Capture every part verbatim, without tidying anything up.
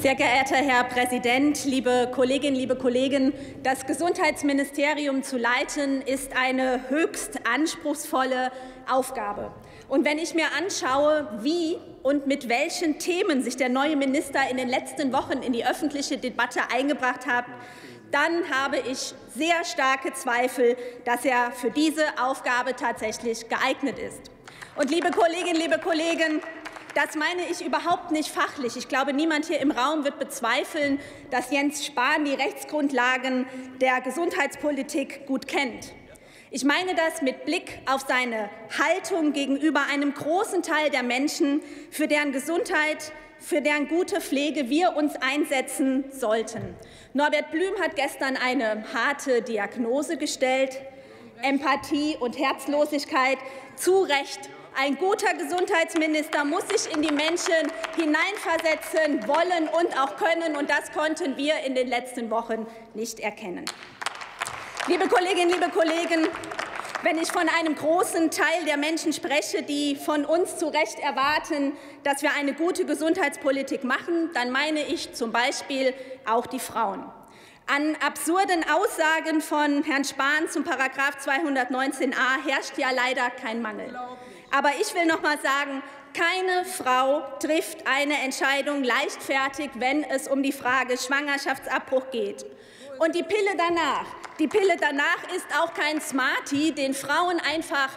Sehr geehrter Herr Präsident, liebe Kolleginnen, liebe Kollegen! Das Gesundheitsministerium zu leiten, ist eine höchst anspruchsvolle Aufgabe. Und wenn ich mir anschaue, wie und mit welchen Themen sich der neue Minister in den letzten Wochen in die öffentliche Debatte eingebracht hat, dann habe ich sehr starke Zweifel, dass er für diese Aufgabe tatsächlich geeignet ist. Und liebe Kolleginnen, liebe Kollegen, das meine ich überhaupt nicht fachlich. Ich glaube, niemand hier im Raum wird bezweifeln, dass Jens Spahn die Rechtsgrundlagen der Gesundheitspolitik gut kennt. Ich meine das mit Blick auf seine Haltung gegenüber einem großen Teil der Menschen, für deren Gesundheit, für deren gute Pflege wir uns einsetzen sollten. Norbert Blüm hat gestern eine harte Diagnose gestellt: Empathie und Herzlosigkeit. Zu Recht. Ein guter Gesundheitsminister muss sich in die Menschen hineinversetzen wollen und auch können. Und das konnten wir in den letzten Wochen nicht erkennen. Liebe Kolleginnen, liebe Kollegen, wenn ich von einem großen Teil der Menschen spreche, die von uns zu Recht erwarten, dass wir eine gute Gesundheitspolitik machen, dann meine ich zum Beispiel auch die Frauen. An absurden Aussagen von Herrn Spahn zum Paragraph zweihundertneunzehn a herrscht ja leider kein Mangel. Aber ich will noch mal sagen, keine Frau trifft eine Entscheidung leichtfertig, wenn es um die Frage Schwangerschaftsabbruch geht. Und die Pille danach, die Pille danach ist auch kein Smartie, den Frauen einfach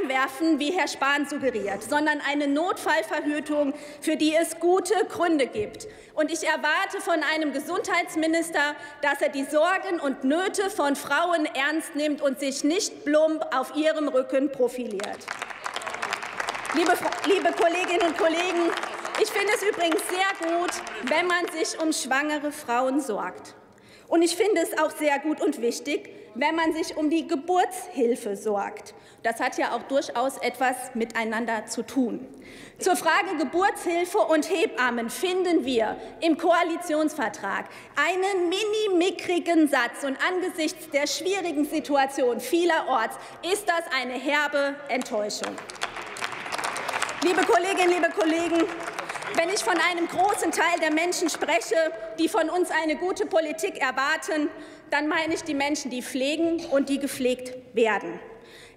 einwerfen, wie Herr Spahn suggeriert, sondern eine Notfallverhütung, für die es gute Gründe gibt. Und ich erwarte von einem Gesundheitsminister, dass er die Sorgen und Nöte von Frauen ernst nimmt und sich nicht plump auf ihrem Rücken profiliert. Liebe, liebe Kolleginnen und Kollegen, ich finde es übrigens sehr gut, wenn man sich um schwangere Frauen sorgt. Und ich finde es auch sehr gut und wichtig, wenn man sich um die Geburtshilfe sorgt. Das hat ja auch durchaus etwas miteinander zu tun. Zur Frage Geburtshilfe und Hebammen finden wir im Koalitionsvertrag einen mini-mickrigen Satz. Und angesichts der schwierigen Situation vielerorts ist das eine herbe Enttäuschung. Liebe Kolleginnen, liebe Kollegen, wenn ich von einem großen Teil der Menschen spreche, die von uns eine gute Politik erwarten, dann meine ich die Menschen, die pflegen und die gepflegt werden.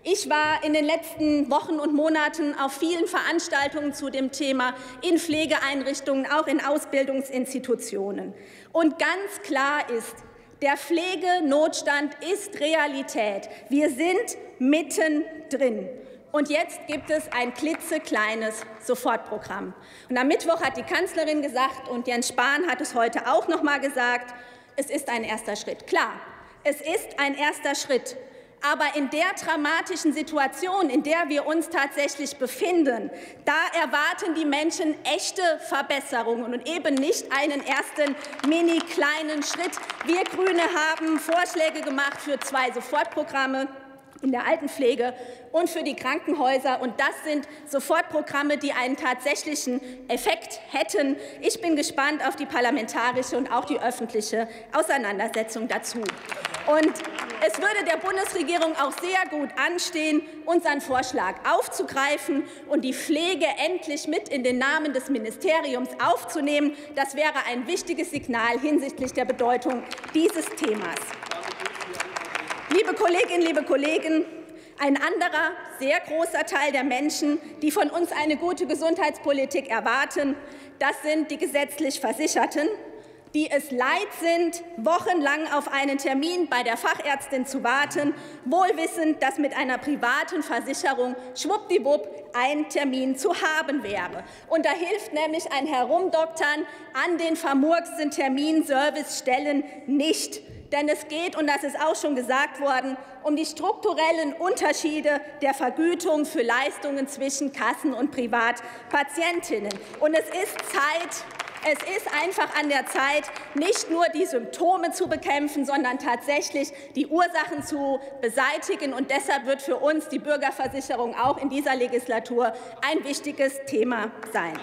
Ich war in den letzten Wochen und Monaten auf vielen Veranstaltungen zu dem Thema in Pflegeeinrichtungen, auch in Ausbildungsinstitutionen. Und ganz klar ist, der Pflegenotstand ist Realität. Wir sind mittendrin. Und jetzt gibt es ein klitzekleines Sofortprogramm. Und am Mittwoch hat die Kanzlerin gesagt, und Jens Spahn hat es heute auch noch mal gesagt, es ist ein erster Schritt. Klar, es ist ein erster Schritt. Aber in der dramatischen Situation, in der wir uns tatsächlich befinden, da erwarten die Menschen echte Verbesserungen und eben nicht einen ersten mini-kleinen Schritt. Wir Grüne haben Vorschläge gemacht für zwei Sofortprogramme in der Altenpflege und für die Krankenhäuser. Und das sind Sofortprogramme, die einen tatsächlichen Effekt hätten. Ich bin gespannt auf die parlamentarische und auch die öffentliche Auseinandersetzung dazu. Und es würde der Bundesregierung auch sehr gut anstehen, unseren Vorschlag aufzugreifen und die Pflege endlich mit in den Namen des Ministeriums aufzunehmen. Das wäre ein wichtiges Signal hinsichtlich der Bedeutung dieses Themas. Liebe Kolleginnen, liebe Kollegen, ein anderer, sehr großer Teil der Menschen, die von uns eine gute Gesundheitspolitik erwarten, das sind die gesetzlich Versicherten, die es leid sind, wochenlang auf einen Termin bei der Fachärztin zu warten, wohlwissend, dass mit einer privaten Versicherung schwuppdiwupp ein Termin zu haben wäre. Und da hilft nämlich ein Herumdoktern an den vermurksten Terminservicestellen nicht. Denn es geht, und das ist auch schon gesagt worden, um die strukturellen Unterschiede der Vergütung für Leistungen zwischen Kassen und Privatpatientinnen. Und es ist Zeit, es ist einfach an der Zeit, nicht nur die Symptome zu bekämpfen, sondern tatsächlich die Ursachen zu beseitigen. Und deshalb wird für uns die Bürgerversicherung auch in dieser Legislatur ein wichtiges Thema sein.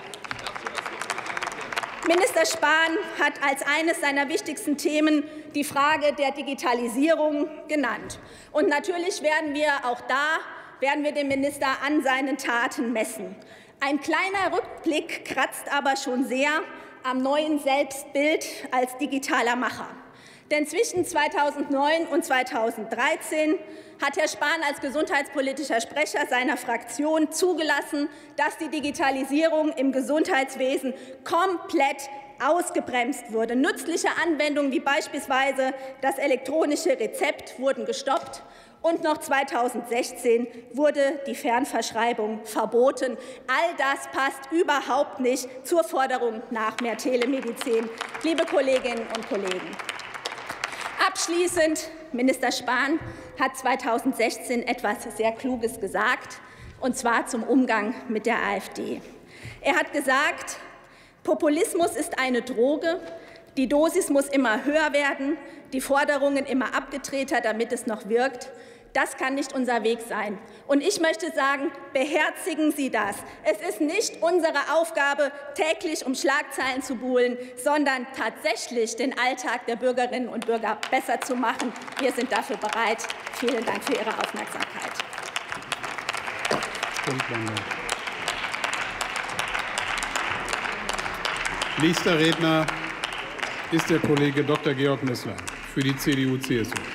Minister Spahn hat als eines seiner wichtigsten Themen die Frage der Digitalisierung genannt. Und natürlich werden wir auch da werden wir den Minister an seinen Taten messen. Ein kleiner Rückblick kratzt aber schon sehr am neuen Selbstbild als digitaler Macher. Denn zwischen zweitausendneun und zweitausenddreizehn hat Herr Spahn als gesundheitspolitischer Sprecher seiner Fraktion zugelassen, dass die Digitalisierung im Gesundheitswesen komplett ausgebremst wurde. Nützliche Anwendungen wie beispielsweise das elektronische Rezept wurden gestoppt. Und noch zweitausendsechzehn wurde die Fernverschreibung verboten. All das passt überhaupt nicht zur Forderung nach mehr Telemedizin. Liebe Kolleginnen und Kollegen, abschließend, Minister Spahn hat zweitausendsechzehn etwas sehr Kluges gesagt, und zwar zum Umgang mit der AfD. Er hat gesagt, Populismus ist eine Droge, die Dosis muss immer höher werden, die Forderungen immer abgedrehter, damit es noch wirkt. Das kann nicht unser Weg sein. Und ich möchte sagen, beherzigen Sie das. Es ist nicht unsere Aufgabe, täglich um Schlagzeilen zu buhlen, sondern tatsächlich den Alltag der Bürgerinnen und Bürger besser zu machen. Wir sind dafür bereit. Vielen Dank für Ihre Aufmerksamkeit. Nächster Redner ist der Kollege Doktor Georg Nüßler für die C D U C S U.